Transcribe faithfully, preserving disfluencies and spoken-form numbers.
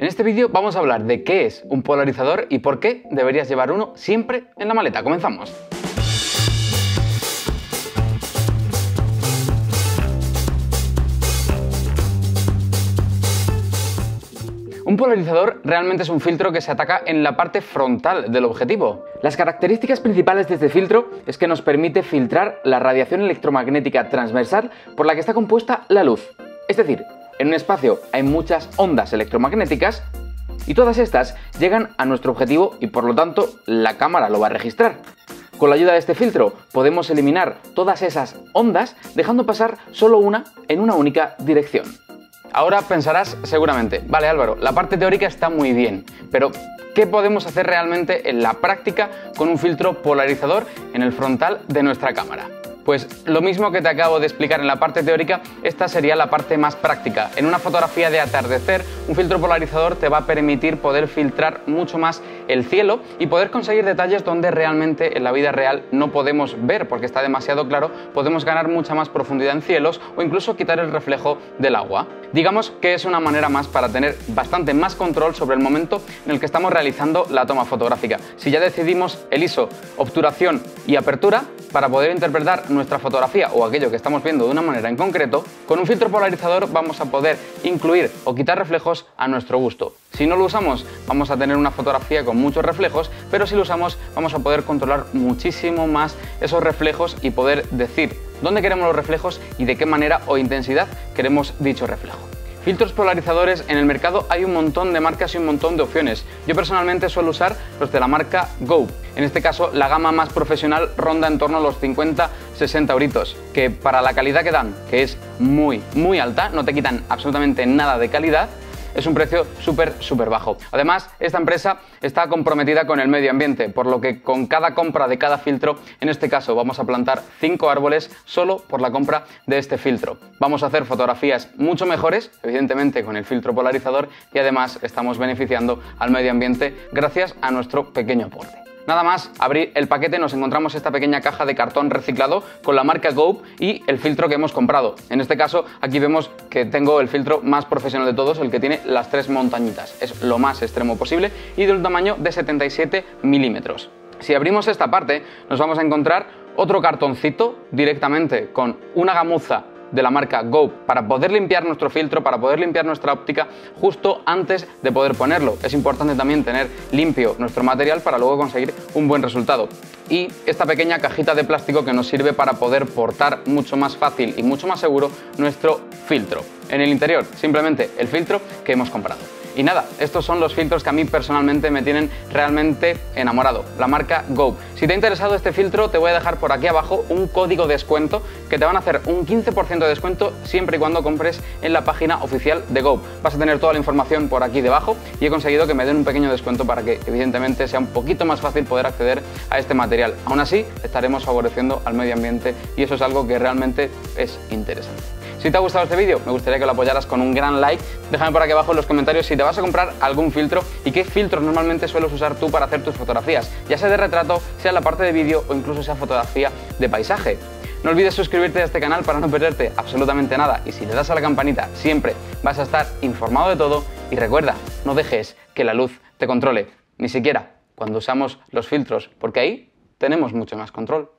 En este vídeo vamos a hablar de qué es un polarizador y por qué deberías llevar uno siempre en la maleta. ¡Comenzamos! Un polarizador realmente es un filtro que se ataca en la parte frontal del objetivo. Las características principales de este filtro es que nos permite filtrar la radiación electromagnética transversal por la que está compuesta la luz. Es decir, en un espacio hay muchas ondas electromagnéticas y todas estas llegan a nuestro objetivo y por lo tanto la cámara lo va a registrar. Con la ayuda de este filtro podemos eliminar todas esas ondas dejando pasar solo una en una única dirección. Ahora pensarás seguramente, vale Álvaro, la parte teórica está muy bien, pero ¿qué podemos hacer realmente en la práctica con un filtro polarizador en el frontal de nuestra cámara? Pues lo mismo que te acabo de explicar en la parte teórica, esta sería la parte más práctica. En una fotografía de atardecer, un filtro polarizador te va a permitir poder filtrar mucho más el cielo y poder conseguir detalles donde realmente en la vida real no podemos ver porque está demasiado claro, podemos ganar mucha más profundidad en cielos o incluso quitar el reflejo del agua. Digamos que es una manera más para tener bastante más control sobre el momento en el que estamos realizando la toma fotográfica. Si ya decidimos el ISO, obturación y apertura, para poder interpretar nuestra fotografía o aquello que estamos viendo de una manera en concreto, con un filtro polarizador vamos a poder incluir o quitar reflejos a nuestro gusto. Si no lo usamos, vamos a tener una fotografía con muchos reflejos, pero si lo usamos vamos a poder controlar muchísimo más esos reflejos y poder decir dónde queremos los reflejos y de qué manera o intensidad queremos dicho reflejo. Filtros polarizadores en el mercado hay un montón de marcas y un montón de opciones. Yo personalmente suelo usar los de la marca Go. En este caso la gama más profesional ronda en torno a los cincuenta a sesenta euritos, que para la calidad que dan, que es muy muy alta, no te quitan absolutamente nada de calidad, es un precio súper súper bajo. Además, esta empresa está comprometida con el medio ambiente, por lo que con cada compra de cada filtro, en este caso vamos a plantar cinco árboles solo por la compra de este filtro. Vamos a hacer fotografías mucho mejores, evidentemente con el filtro polarizador, y además estamos beneficiando al medio ambiente gracias a nuestro pequeño aporte. Nada más abrir el paquete nos encontramos esta pequeña caja de cartón reciclado con la marca Go y el filtro que hemos comprado. En este caso aquí vemos que tengo el filtro más profesional de todos, el que tiene las tres montañitas. Es lo más extremo posible y de un tamaño de setenta y siete milímetros. Si abrimos esta parte nos vamos a encontrar otro cartoncito directamente con una gamuza de la marca Go para poder limpiar nuestro filtro, para poder limpiar nuestra óptica justo antes de poder ponerlo. Es importante también tener limpio nuestro material para luego conseguir un buen resultado. Y esta pequeña cajita de plástico que nos sirve para poder portar mucho más fácil y mucho más seguro nuestro filtro. En el interior, simplemente el filtro que hemos comprado. Y nada, estos son los filtros que a mí personalmente me tienen realmente enamorado, la marca Go. Si te ha interesado este filtro, te voy a dejar por aquí abajo un código de descuento que te van a hacer un quince por ciento de descuento siempre y cuando compres en la página oficial de Go. Vas a tener toda la información por aquí debajo y he conseguido que me den un pequeño descuento para que evidentemente sea un poquito más fácil poder acceder a este material. Aún así, estaremos favoreciendo al medio ambiente y eso es algo que realmente es interesante. Si te ha gustado este vídeo, me gustaría que lo apoyaras con un gran like. Déjame por aquí abajo en los comentarios si te vas a comprar algún filtro y qué filtros normalmente sueles usar tú para hacer tus fotografías, ya sea de retrato, sea en la parte de vídeo o incluso sea fotografía de paisaje. No olvides suscribirte a este canal para no perderte absolutamente nada y si le das a la campanita siempre vas a estar informado de todo y recuerda, no dejes que la luz te controle, ni siquiera cuando usamos los filtros, porque ahí tenemos mucho más control.